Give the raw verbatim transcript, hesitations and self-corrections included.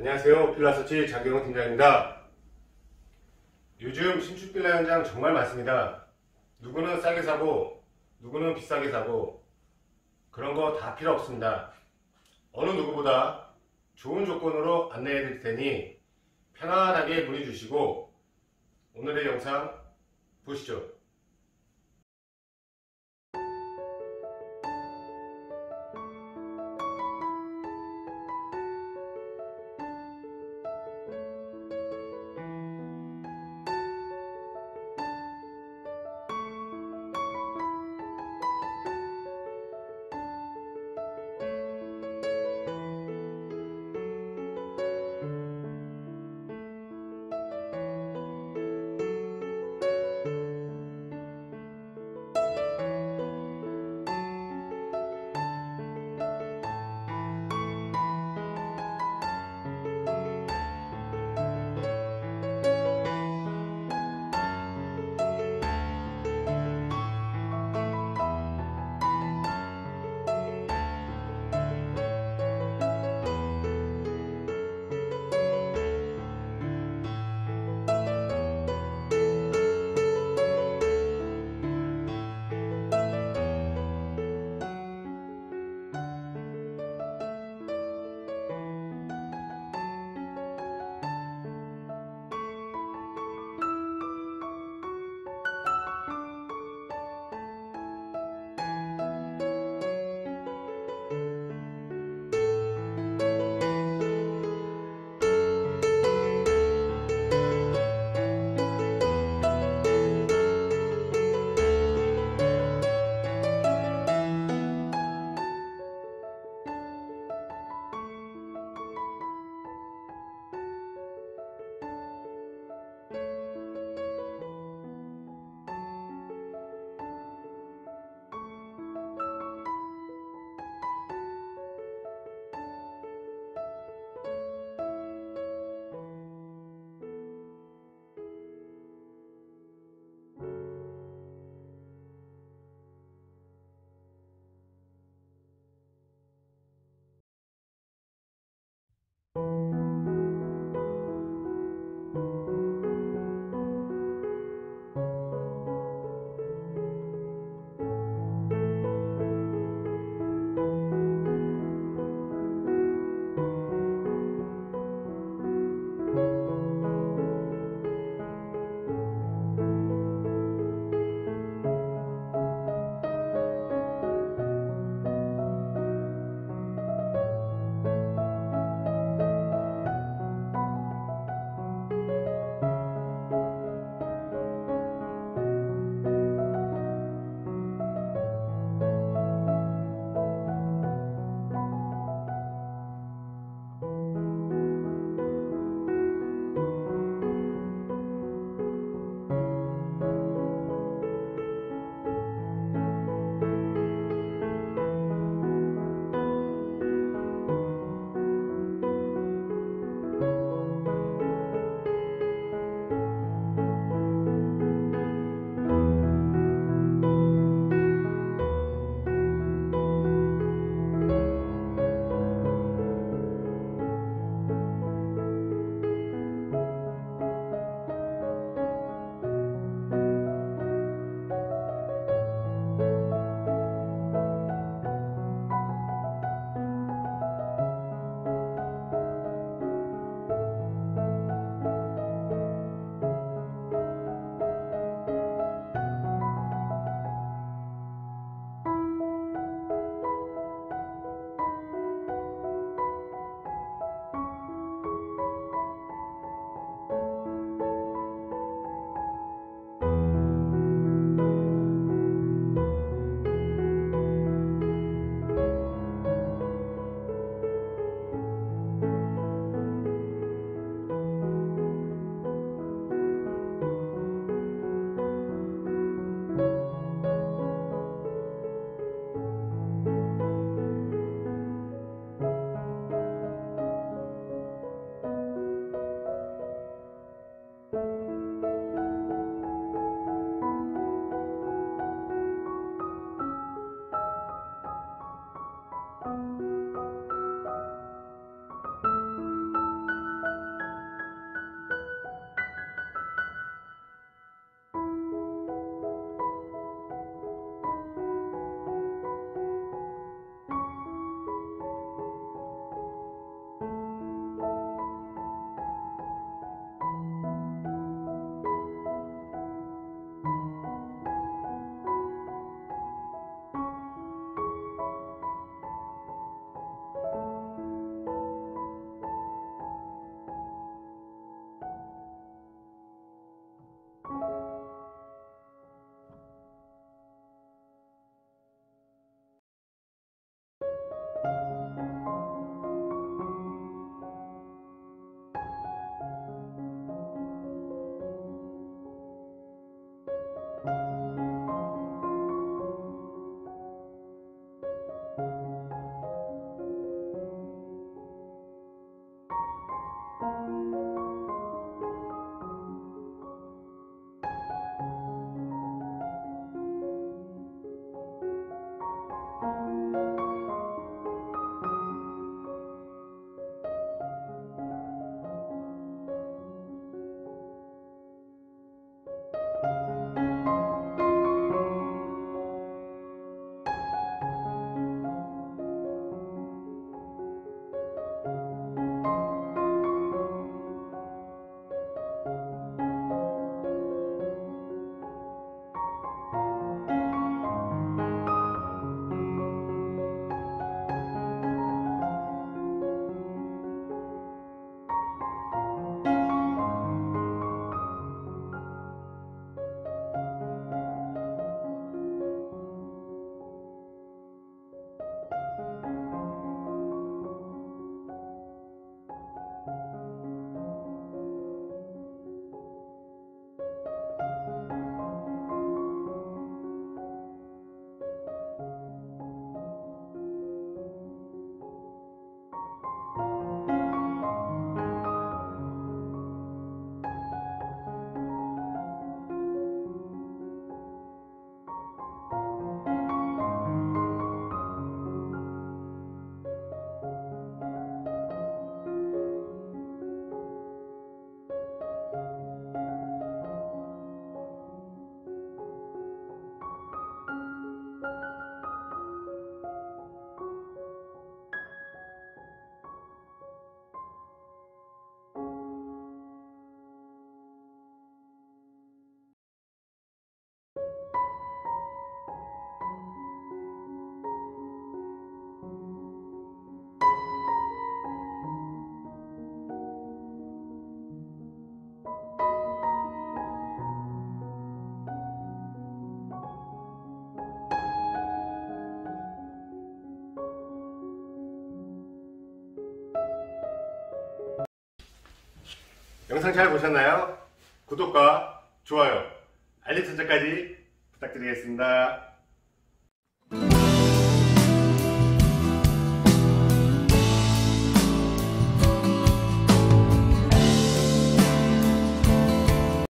안녕하세요. 빌라써치 장경원 팀장입니다. 요즘 신축 빌라 현장 정말 많습니다. 누구는 싸게 사고 누구는 비싸게 사고 그런 거 다 필요 없습니다. 어느 누구보다 좋은 조건으로 안내해 드릴 테니 편안하게 문의 주시고 오늘의 영상 보시죠. 영상 잘 보셨나요? 구독과 좋아요, 알림 설정까지 부탁드리겠습니다.